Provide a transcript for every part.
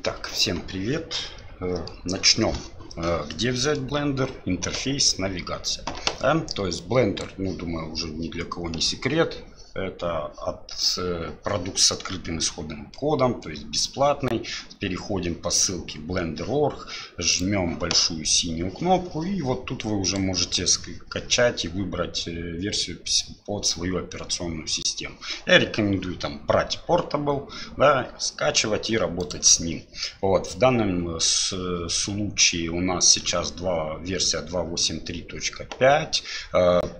Итак, всем привет. Начнем. Где взять Blender? Интерфейс, навигация. То есть Blender, ну думаю, уже ни для кого не секрет. Это продукт с открытым исходным кодом, то есть бесплатный. Переходим по ссылке Blender.org, жмем большую синюю кнопку, и вот тут вы уже можете скачать и выбрать версию под свою операционную систему. Я рекомендую там брать Portable, да, скачивать и работать с ним. Вот, в данном случае у нас сейчас версия 2.8.3.5.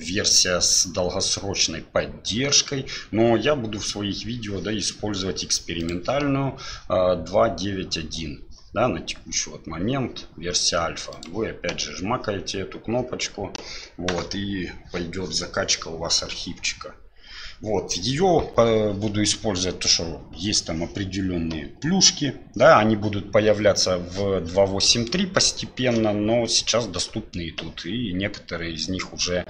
Версия с долгосрочной поддержкой, но я буду в своих видео, да, использовать экспериментальную 2.9.1, да, на текущий вот момент версия альфа. Вы опять же жмакаете эту кнопочку, вот, и пойдет закачка у вас архивчика. Вот, ее буду использовать, потому что есть там определенные плюшки. Да, они будут появляться в 2.8.3 постепенно, но сейчас доступны и тут. И некоторые из них уже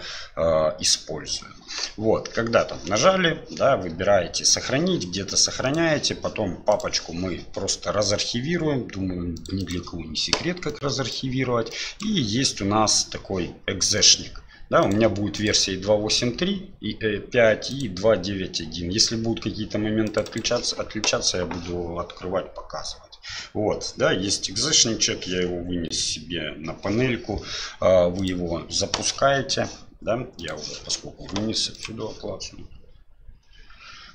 использую. Вот, когда там нажали, да, выбираете сохранить, где-то сохраняете, потом папочку мы просто разархивируем. Думаю, ни для кого не секрет, как разархивировать. И есть у нас такой экзешник. Да, у меня будет версии 2.8.3.5 и 2.9.1. Если будут какие-то моменты отличаться, я буду открывать, показывать. Вот, да, есть экзешничек, я его вынес себе на панельку. Вы его запускаете. Да, я уже, поскольку вынес отсюда, оплачиваю.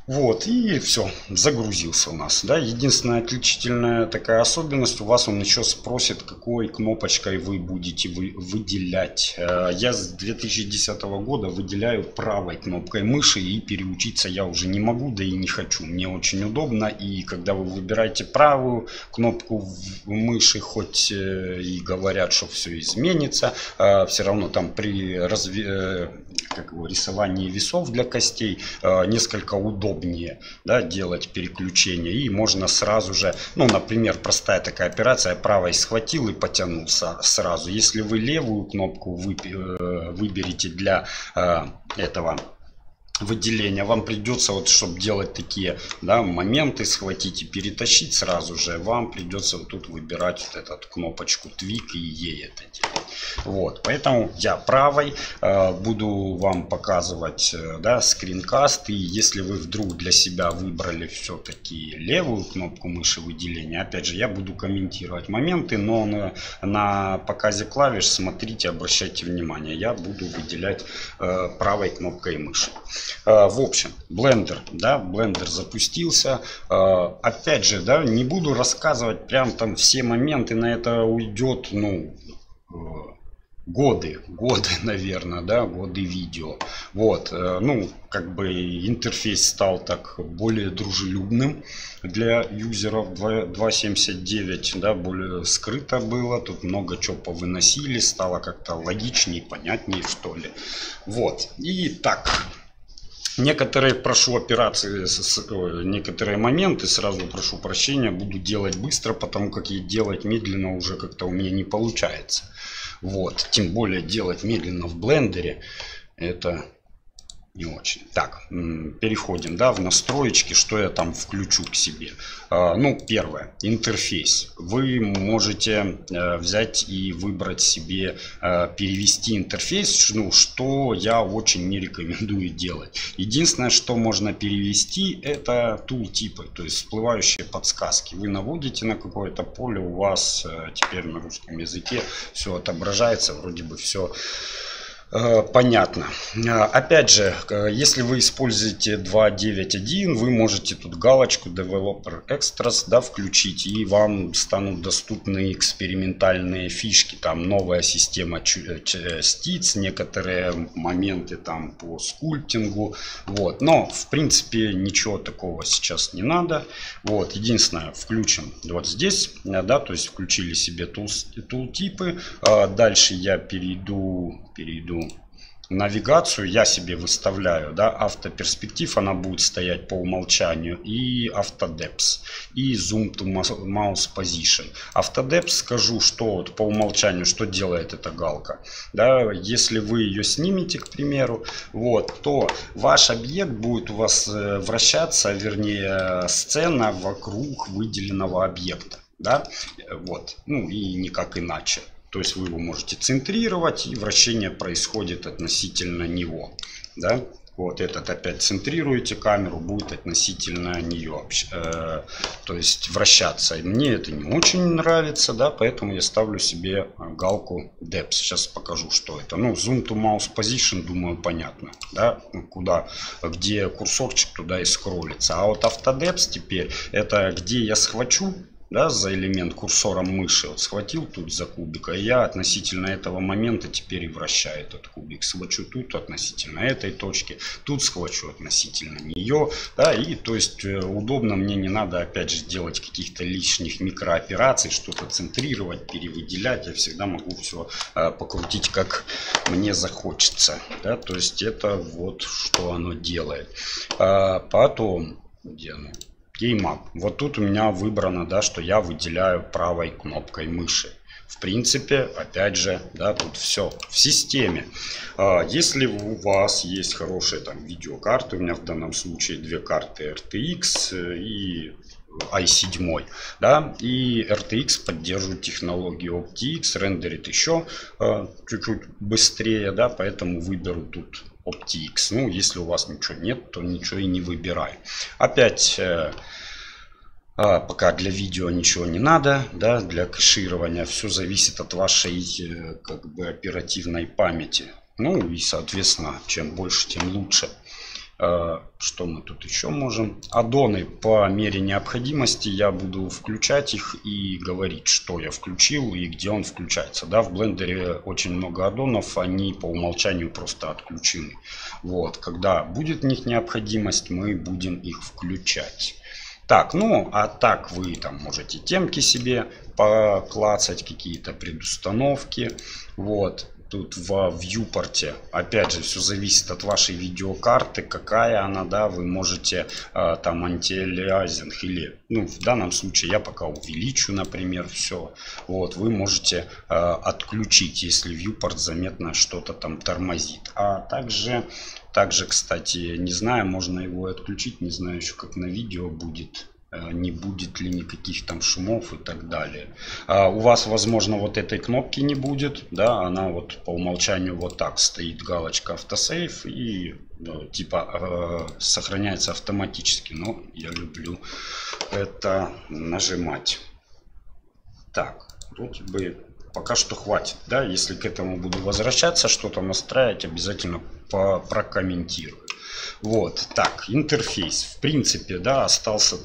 Вот, и все, загрузился у нас. Да. Единственная отличительная такая особенность, у вас он еще спросит, какой кнопочкой вы будете выделять. Я с 2010 года выделяю правой кнопкой мыши, и переучиться я уже не могу, да и не хочу. Мне очень удобно, и когда вы выбираете правую кнопку мыши, хоть и говорят, что все изменится, все равно там при рисовании весов для костей несколько удобно. Да, делать переключение, и можно сразу же, ну, например, простая такая операция: правой схватил и потянулся сразу. Если вы левую кнопку выберете для этого выделения, вам придется, вот, чтобы делать такие, да, моменты, схватить и перетащить сразу же, вам придется вот тут выбирать вот эту кнопочку твик и ей это делать. Вот, поэтому я правой буду вам показывать, да, скринкаст. И если вы вдруг для себя выбрали все-таки левую кнопку мыши выделения, опять же, я буду комментировать моменты, но на показе клавиш смотрите, обращайте внимание, я буду выделять правой кнопкой мыши. В общем, Blender, да, Blender запустился. Опять же, да, не буду рассказывать прям там все моменты, на это уйдет, ну, годы, наверное, да, годы видео. Вот, ну, как бы интерфейс стал так более дружелюбным для юзеров. 2.7.9, да, более скрыто было, тут много чего повыносили, стало как-то логичнее, понятнее, что ли. Вот, и так... Некоторые некоторые моменты, сразу прошу прощения, буду делать быстро, потому как и делать медленно уже как-то у меня не получается. Вот, тем более делать медленно в блендере, это не очень. Так, переходим, да, в настроечки, что я там включу к себе. Ну, первое, интерфейс. Вы можете взять и выбрать себе, перевести интерфейс, ну, что я очень не рекомендую делать. Единственное, что можно перевести, это тултипы, то есть всплывающие подсказки. Вы наводите на какое-то поле, у вас теперь на русском языке все отображается, вроде бы все... понятно. Опять же, если вы используете 2.9.1, вы можете тут галочку Developer Extras, да, включить, и вам станут доступны экспериментальные фишки. Там новая система частиц, некоторые моменты там по скульптингу. Вот. Но, в принципе, ничего такого сейчас не надо. Вот. Единственное, включим вот здесь, да, то есть включили себе тултипы. Дальше я перейду навигацию я себе выставляю, да, автоперспектив, она будет стоять по умолчанию, и автодепс, и zoom to mouse position. Автодепс, скажу, что вот по умолчанию что делает эта галка, да, если вы ее снимете, к примеру, вот, то ваш объект будет у вас вращаться, вернее, сцена вокруг выделенного объекта, да, вот, ну и никак иначе. То есть вы его можете центрировать, и вращение происходит относительно него. Да? Вот этот опять центрируете камеру, будет относительно нее, то есть вращаться. И мне это не очень нравится, да, поэтому я ставлю себе галку Depth. Сейчас покажу, что это. Ну, Zoom to Mouse Position, думаю, понятно, да, куда, где курсорчик, туда и скроллится. А вот Автодепс теперь, это где я схвачу, да, за элемент курсором мыши, вот схватил тут за кубик, а я относительно этого момента теперь и вращаю этот кубик. Схвачу тут относительно этой точки, тут схвачу относительно нее, да, и то есть удобно, мне не надо опять же делать каких-то лишних микроопераций, что-то центрировать, перевыделять, я всегда могу все покрутить, как мне захочется, да, то есть это вот что оно делает. Потом, где оно? Game Up. Вот тут у меня выбрано, да, что я выделяю правой кнопкой мыши. В принципе, опять же, да, тут все в системе. Если у вас есть хорошие там видеокарты, у меня в данном случае две карты RTX и i7, да, и RTX поддерживает технологию OptiX, рендерит еще чуть-чуть быстрее, да, поэтому выберу тут OptiX. Ну, если у вас ничего нет, то ничего и не выбирай. Опять, пока для видео ничего не надо, да, для кэширования. Все зависит от вашей, как бы, оперативной памяти. Ну, и, соответственно, чем больше, тем лучше. Что мы тут еще можем? Аддоны по мере необходимости я буду включать их и говорить, что я включил и где он включается. Да, в Blender очень много аддонов, они по умолчанию просто отключены. Вот, когда будет в них необходимость, мы будем их включать. Так, ну, а так вы там можете темки себе поклацать, какие-то предустановки. Вот. Тут во вьюпорте, опять же, все зависит от вашей видеокарты, какая она, да, вы можете там антиалиасинг или, ну, в данном случае я пока увеличу, например, все. Вот, вы можете отключить, если вьюпорт заметно что-то там тормозит. А также, кстати, не знаю, можно его отключить, не знаю еще, как на видео будет. Не будет ли никаких там шумов и так далее. У вас, возможно, вот этой кнопки не будет, да, она вот по умолчанию вот так стоит, галочка автосейв, и типа сохраняется автоматически, но я люблю это нажимать. Так, вроде бы пока что хватит, да, если к этому буду возвращаться, что-то настраивать, обязательно прокомментирую. Вот, так, интерфейс, в принципе, да, остался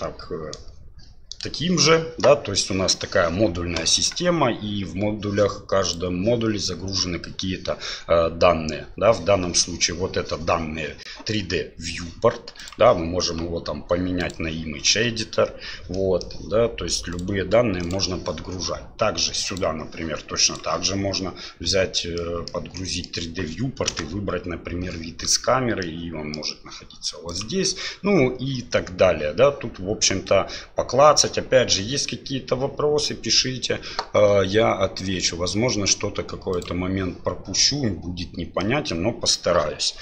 таким же, да, то есть у нас такая модульная система, и в модулях, в каждом модуле загружены какие-то данные, да, в данном случае вот это данные 3D Viewport, да, мы можем его там поменять на Image Editor, вот, да, то есть любые данные можно подгружать. Также сюда, например, точно так же можно взять, подгрузить 3D Viewport и выбрать, например, вид из камеры, и он может находиться вот здесь, ну и так далее, да, тут, в общем-то, поклацать. Опять же, есть какие-то вопросы, пишите, я отвечу. Возможно, что-то, какой-то момент пропущу, будет непонятен, но постараюсь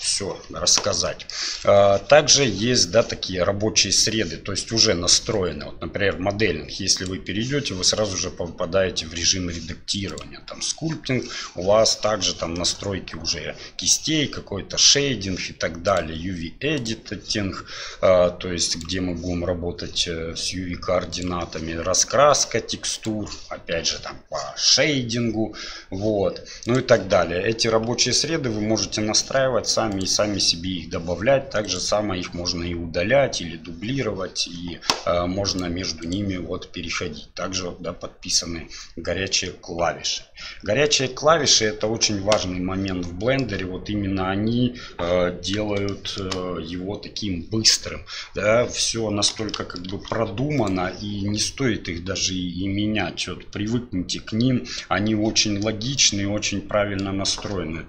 все рассказать. Также есть, да, такие рабочие среды, то есть уже настроены. Вот, например, моделинг. Если вы перейдете, вы сразу же попадаете в режим редактирования. Там скульптинг, у вас также там настройки уже кистей, какой-то шейдинг и так далее. UV editing, то есть где мы будем работать с UV координатами, раскраска текстур, опять же там по шейдингу, вот, ну и так далее. Эти рабочие среды вы можете настраивать настраивать сами и сами себе их добавлять. Также само их можно и удалять или дублировать, и можно между ними вот переходить. Также подписаны горячие клавиши. Горячие клавиши — это очень важный момент в Blender. Вот именно они делают его таким быстрым. Да? Все настолько продумано, и не стоит их даже и менять. Вот привыкните к ним. Они очень логичны, очень правильно настроены.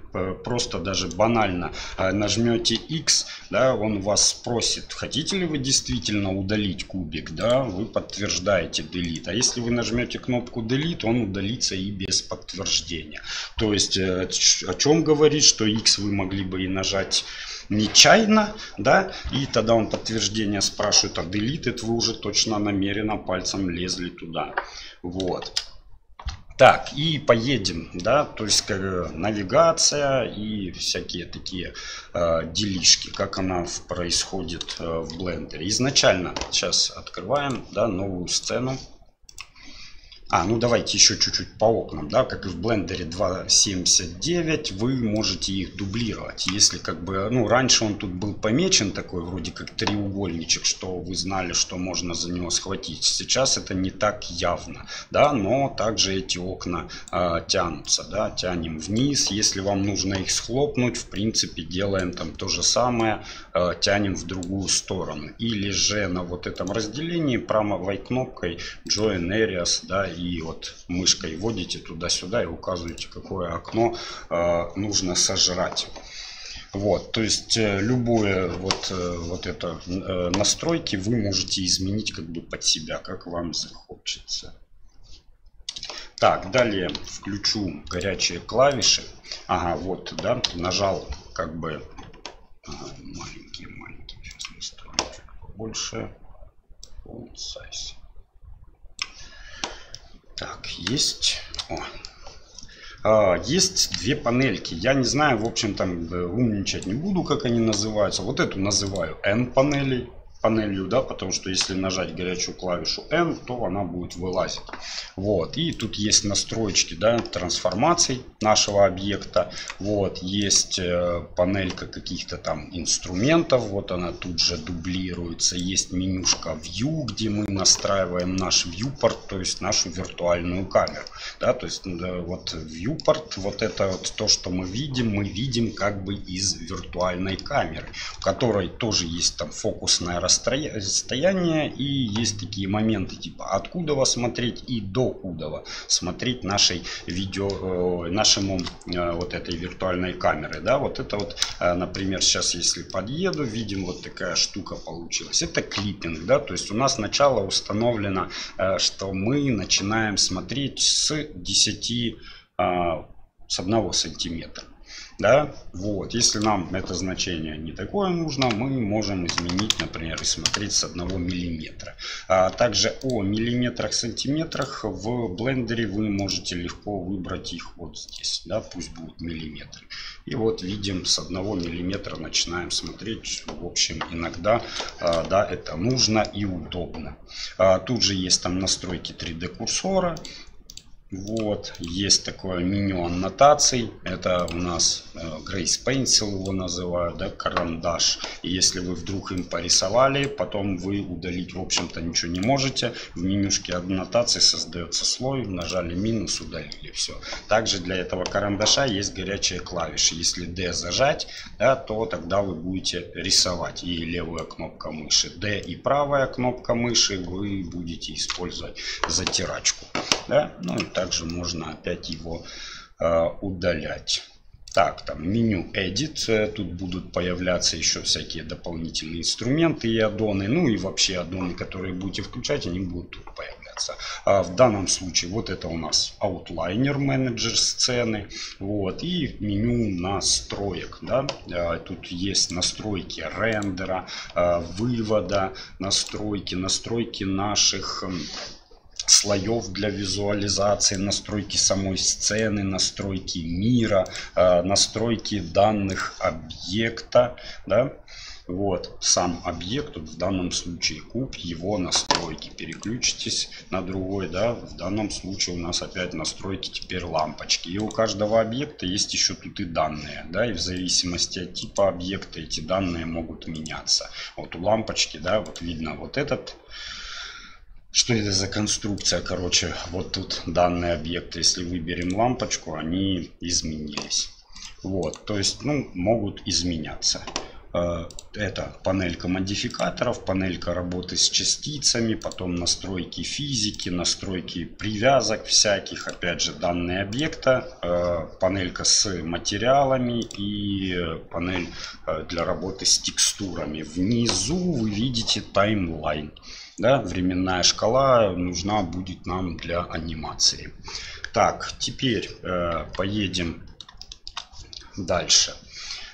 Просто даже банально нажмете X, да, он вас спросит, хотите ли вы действительно удалить кубик, да, вы подтверждаете Delete. А если вы нажмете кнопку Delete, он удалится и без подтверждения. То есть о чем говорит, что X вы могли бы и нажать нечаянно, да, и тогда он подтверждение спрашивает, а Delete это вы уже точно намеренно пальцем лезли туда. Вот. Так, и поедем, да, то есть навигация и всякие такие делишки, как она происходит в Blender. Изначально, сейчас открываем, да, новую сцену. Ну давайте еще чуть-чуть по окнам, да, как и в Blender 2.79 вы можете их дублировать. Если раньше он тут был помечен такой, вроде как треугольничек, что вы знали, что можно за него схватить. Сейчас это не так явно, да, но также эти окна тянутся, да, тянем вниз. Если вам нужно их схлопнуть, в принципе, делаем там то же самое, тянем в другую сторону. Или же на вот этом разделении правой кнопкой Join Areas, да, и вот мышкой водите туда-сюда и указываете, какое окно нужно сожрать. Вот, то есть любое вот это настройки вы можете изменить под себя, как вам захочется. Так, далее включу горячие клавиши. Ага, вот, да, нажал маленький, сейчас настроим чуть побольше. Full size. Так, есть. Есть две панельки. Я не знаю, в общем, там умничать не буду, как они называются. Вот эту называю N-панелью. Да, потому что если нажать горячую клавишу N, то она будет вылазить. Вот, и тут есть настройки, да, трансформаций нашего объекта. Вот есть панелька каких-то там инструментов, вот она тут же дублируется. Есть менюшка View, где мы настраиваем наш viewport, то есть нашу виртуальную камеру, да, то есть вот viewport, вот это вот то, что мы видим из виртуальной камеры, в которой тоже есть там фокусная расстояние, и есть такие моменты типа откуда смотреть и докуда смотреть нашему вот этой виртуальной камеры, да, вот это вот, например, сейчас если подъеду, видим, вот такая штука получилась. Это клиппинг, да, то есть у нас начало установлено, что мы начинаем смотреть с 10, с 1 сантиметра. Да, вот, если нам это значение не такое нужно, мы можем изменить, например, и смотреть с 1 миллиметра. Также о миллиметрах, сантиметрах в Блендере вы можете легко выбрать их вот здесь, да, пусть будут миллиметры. И вот видим, с 1 миллиметра начинаем смотреть. В общем, иногда, да, это нужно и удобно. Тут же есть там настройки 3D курсора. Вот, есть такое меню аннотаций, это у нас Grease Pencil его называют, да, карандаш. И если вы вдруг им порисовали, потом вы удалить, в общем-то, ничего не можете. В менюшке аннотации создается слой, нажали минус, удалили, все. Также для этого карандаша есть горячие клавиши. Если D зажать, да, то тогда вы будете рисовать. И левая кнопка мыши, D и правая кнопка мыши вы будете использовать затирачку. Да? Ну и также можно опять его удалять. Так, там меню Edit. Тут будут появляться еще всякие дополнительные инструменты и аддоны. Ну и вообще аддоны, которые будете включать, они будут тут появляться. В данном случае вот это у нас Outliner, менеджер сцены. Вот, и меню настроек. Да? Тут есть настройки рендера, вывода, настройки наших слоев для визуализации, настройки самой сцены, настройки мира, настройки данных объекта, да? Вот сам объект, в данном случае куб, его настройки. Переключитесь на другой, да, в данном случае у нас опять настройки, теперь лампочки. И у каждого объекта есть еще тут и данные, да, и в зависимости от типа объекта эти данные могут меняться. Вот у лампочки, да, вот видно вот этот. Что это за конструкция, короче, вот тут данные объекты, если выберем лампочку, они изменились. Вот, то есть, ну, могут изменяться. Это панелька модификаторов, панелька работы с частицами, потом настройки физики, настройки привязок всяких, опять же, данные объекта, панелька с материалами и панель для работы с текстурами. Внизу вы видите таймлайн. Да, временная шкала нужна будет нам для анимации. Так, теперь поедем дальше.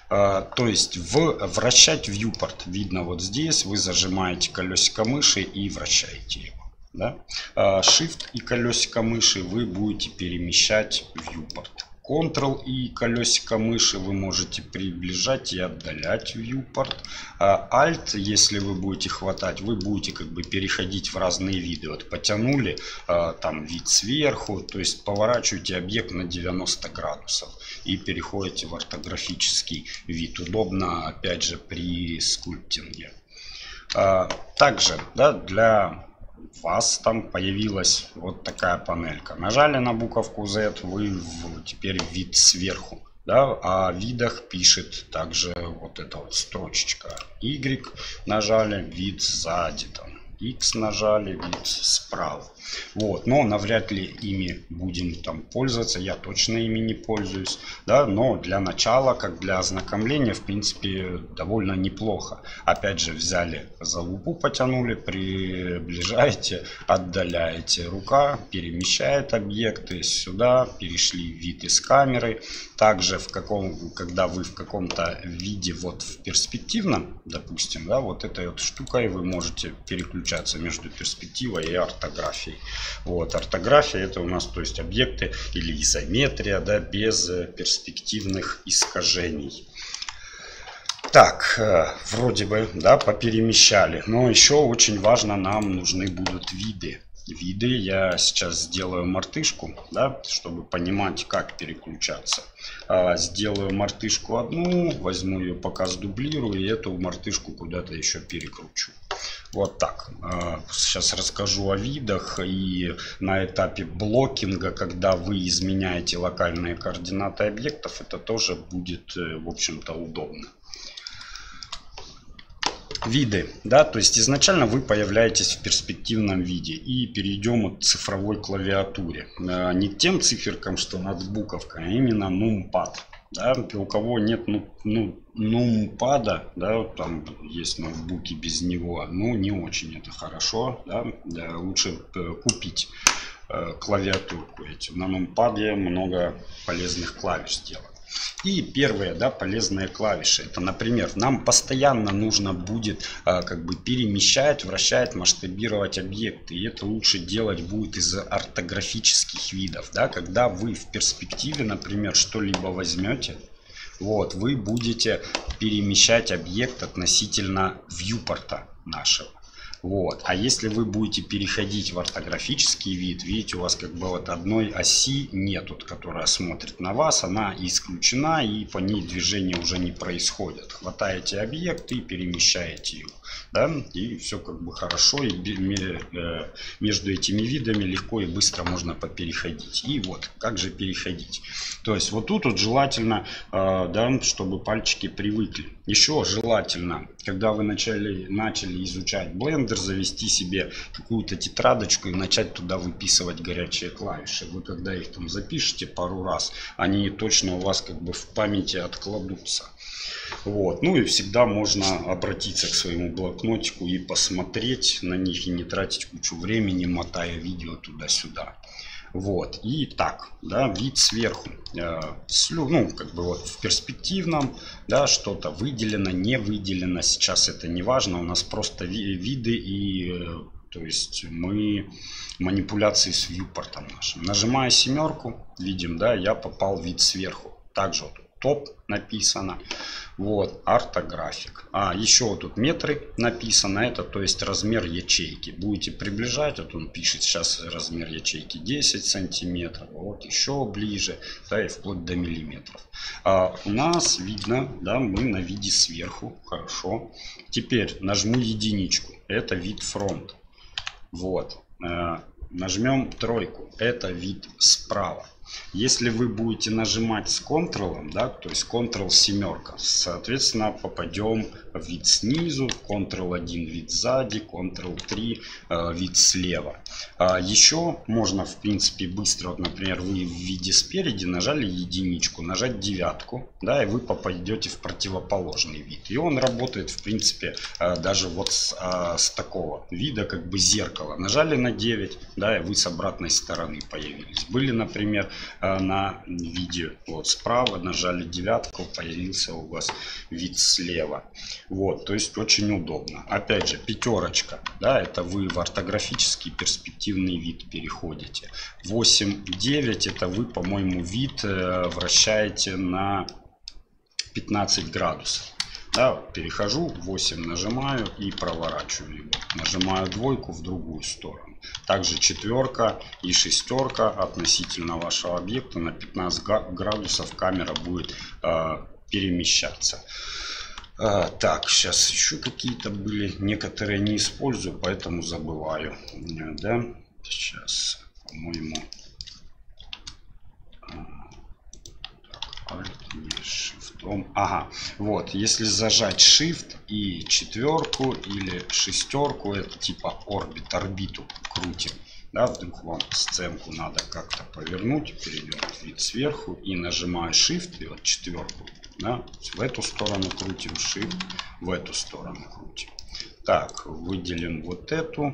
То есть вращать вьюпорт. Видно вот здесь, вы зажимаете колесико мыши и вращаете его. Да? Shift и колесико мыши вы будете перемещать вьюпорт. Ctrl и колесико мыши вы можете приближать и отдалять вьюпорт. Alt, если вы будете хватать, вы будете как бы переходить в разные виды. Вот потянули, там вид сверху, то есть поворачиваете объект на 90 градусов и переходите в ортографический вид. Удобно, опять же, при скульптинге. Также, да, для вас там появилась вот такая панелька. Нажали на буковку Z, вы теперь вид сверху. Да, о видах пишет также вот эта вот строчечка. Y нажали, вид сзади там. X нажали, вид справа. Вот, но навряд ли ими будем там пользоваться. Я точно ими не пользуюсь. Да, но для начала, как для ознакомления, в принципе, довольно неплохо. Опять же, взяли залупу, потянули, приближаете, отдаляете. Рука перемещает объекты сюда. Перешли в вид из камеры. Также, когда вы в каком-то виде, вот в перспективном, допустим, да, вот этой вот штукой вы можете переключать между перспективой и ортографией. Вот ортография — это у нас, то есть, объекты или изометрия, да, без перспективных искажений. Так, вроде бы, да, поперемещали, но еще очень важно, нам нужны будут виды. Виды я сейчас сделаю мартышку, да, чтобы понимать, как переключаться. Сделаю мартышку одну, возьму ее, пока сдублирую, и эту мартышку куда-то еще перекручу. Вот так. Сейчас расскажу о видах. И на этапе блокинга, когда вы изменяете локальные координаты объектов, это тоже будет, в общем-то, удобно. Виды, да, то есть изначально вы появляетесь в перспективном виде. И перейдем к цифровой клавиатуре. Не к тем циферкам, что над буковкой, а именно numpad. Да, у кого нет нумпада, да, там есть ноутбуки без него, ну, не очень это хорошо, да, да, лучше купить клавиатурку эти. На нумпаде много полезных клавиш сделано. И первые, да, полезные клавиши. Это, например, нам постоянно нужно будет как бы перемещать, вращать, масштабировать объекты. И это лучше делать будет из ортографических видов. Да? Когда вы в перспективе, например, что-либо возьмете, вот, вы будете перемещать объект относительно вьюпорта нашего. Вот. А если вы будете переходить в ортографический вид, видите, у вас как бы вот одной оси нет, вот, которая смотрит на вас, она исключена, и по ней движение уже не происходит. Хватаете объект и перемещаете его. Да? И все как бы хорошо, и между этими видами легко и быстро можно попереходить. И вот, как же переходить? То есть вот тут вот желательно, да, чтобы пальчики привыкли. Еще желательно, когда вы начали изучать Blender, завести себе какую-то тетрадочку и начать туда выписывать горячие клавиши. Вы когда их там запишете пару раз, они точно у вас как бы в памяти откладутся. Вот. Ну и всегда можно обратиться к своему блокнотику и посмотреть на них, и не тратить кучу времени, мотая видео туда-сюда. Вот. И так, да, вид сверху. Ну, как бы вот в перспективном, да, что-то выделено, не выделено. Сейчас это не важно. У нас просто виды, и то есть мы манипуляции с вьюпортом нашим. Нажимая семерку, видим, да, я попал в вид сверху. Также вот топ написано. Вот, ортографик. А еще вот тут метры написано. Это, то есть, размер ячейки. Будете приближать, вот он пишет сейчас размер ячейки 10 сантиметров. Вот еще ближе, да, и вплоть до миллиметров. А у нас видно, да, мы на виде сверху. Хорошо. Теперь нажму единичку. Это вид фронт. Вот. Нажмем тройку. Это вид справа. Если вы будете нажимать с Ctrl, да, то есть Ctrl семерка, соответственно, попадем в вид снизу, Ctrl 1 вид сзади, Ctrl 3 вид слева. Еще можно, в принципе, быстро, вот, например, вы в виде спереди нажали единичку, нажать девятку, да, и вы попадете в противоположный вид. И он работает, в принципе, даже вот с такого вида, как бы зеркала. Нажали на 9, да, и вы с обратной стороны появились. Были, например, на видео вот справа, нажали девятку, появился у вас вид слева. Вот, то есть очень удобно. Опять же, пятерочка, да, это вы в ортографический перспективный вид переходите. 8, 9 это вы, по-моему, вид вращаете на 15 градусов. Да, перехожу, 8 нажимаю и проворачиваю его. Нажимаю двойку в другую сторону. Также четверка и шестерка относительно вашего объекта на 15 градусов камера будет перемещаться. Так, сейчас еще какие-то были. Некоторые не использую, поэтому забываю. Да? Сейчас, по-моему... Ага, вот, если зажать Shift и четверку или шестерку, это типа орбит, орбиту крутим. Да, вдруг вам сценку надо как-то повернуть, перейдем в вид сверху и нажимаю Shift и вот четверку. Да, в эту сторону крутим, Shift, в эту сторону крутим. Так, выделим вот эту.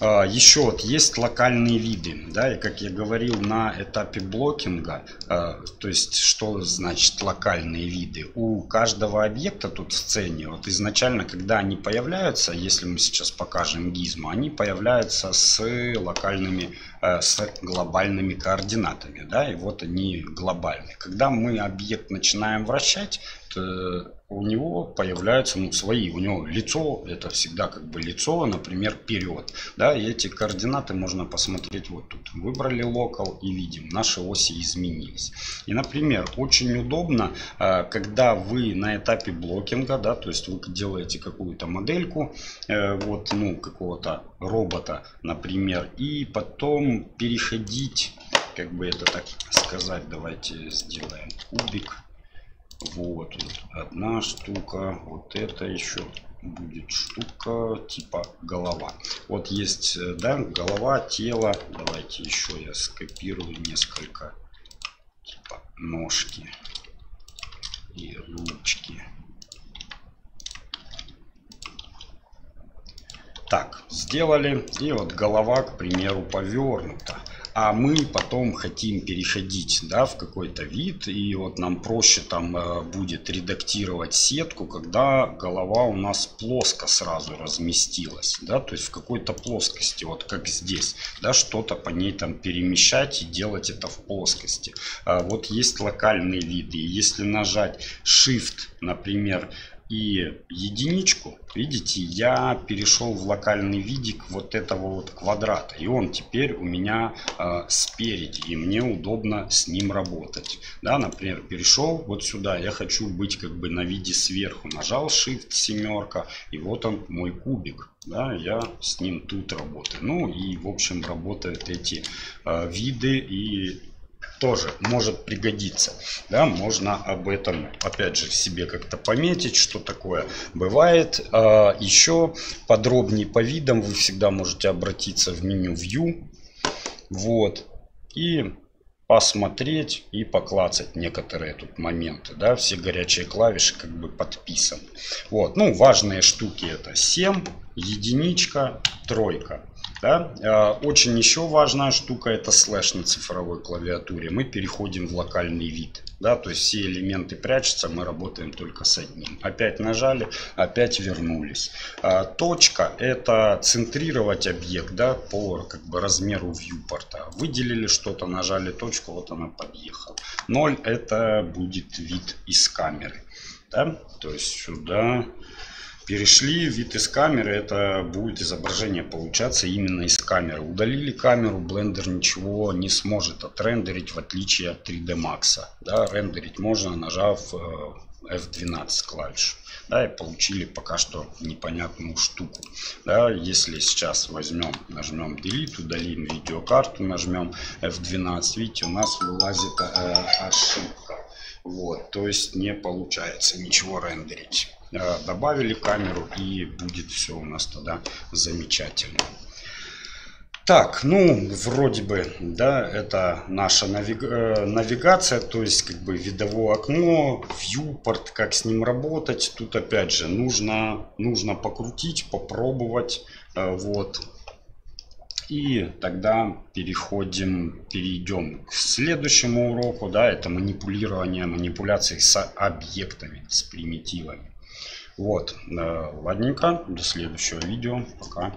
Еще вот есть локальные виды, да, и как я говорил на этапе блокинга, то есть что значит локальные виды? У каждого объекта тут в сцене, вот изначально, когда они появляются, если мы сейчас покажем гизму, они появляются с локальными, с глобальными координатами, да, и вот они глобальные. Когда мы объект начинаем вращать, то у него появляются, ну, свои, у него лицо, это всегда как бы лицо, например, вперед. Да, и эти координаты можно посмотреть вот тут. Выбрали локал и видим, наши оси изменились. И, например, очень удобно, когда вы на этапе блокинга, да, то есть вы делаете какую-то модельку, вот, ну, какого-то робота, например, и потом переходить, как бы это так сказать, давайте сделаем кубик. Вот, вот одна штука, вот это еще будет штука типа голова. Вот есть, да, голова, тело. Давайте еще я скопирую несколько типа ножки и ручки. Так, сделали. И вот голова, к примеру, повернута. А мы потом хотим переходить, да, в какой-то вид. И вот нам проще там будет редактировать сетку, когда голова у нас плоско сразу разместилась. Да, то есть в какой-то плоскости, вот как здесь. Да, что-то по ней там перемещать и делать это в плоскости. Вот есть локальные виды. Если нажать Shift, например, и единичку, видите, я перешел в локальный видик вот этого вот квадрата. И он теперь у меня спереди. И мне удобно с ним работать. Да, например, перешел вот сюда. Я хочу быть как бы на виде сверху. Нажал Shift семерка. И вот он, мой кубик. Да, я с ним тут работаю. Ну и, в общем, работают эти виды. И тоже может пригодиться. Да, можно об этом, опять же, себе как-то пометить, что такое бывает. Еще подробнее по видам вы всегда можете обратиться в меню View. Вот. И посмотреть и поклацать некоторые тут моменты. Да, все горячие клавиши как бы подписаны. Вот. Ну, важные штуки это 7, единичка, тройка. Да? Очень еще важная штука это слэш на цифровой клавиатуре. Мы переходим в локальный вид. Да, то есть все элементы прячутся, мы работаем только с одним. Опять нажали, опять вернулись. Точка — это центрировать объект, да, по как бы размеру вьюпорта. Выделили что-то, нажали точку, вот она подъехала. 0 — это будет вид из камеры. Да? То есть сюда перешли, вид из камеры — это будет изображение получаться именно из камеры. Удалили камеру, Blender ничего не сможет отрендерить, в отличие от 3D Max. Да, рендерить можно, нажав F12 клавишу. Да, и получили пока что непонятную штуку. Да, если сейчас возьмем, нажмем Delete, удалим видеокарту, нажмем F12, видите, у нас вылазит ошибка. Вот, то есть не получается ничего рендерить. Добавили камеру, и будет все у нас тогда замечательно. Так, ну, вроде бы, да, это наша навигация, то есть как бы видовое окно, вьюпорт, как с ним работать. Тут опять же нужно покрутить, попробовать, вот. И тогда перейдем к следующему уроку, да, это манипуляции с объектами, с примитивами. Вот, ладненько, до следующего видео, пока.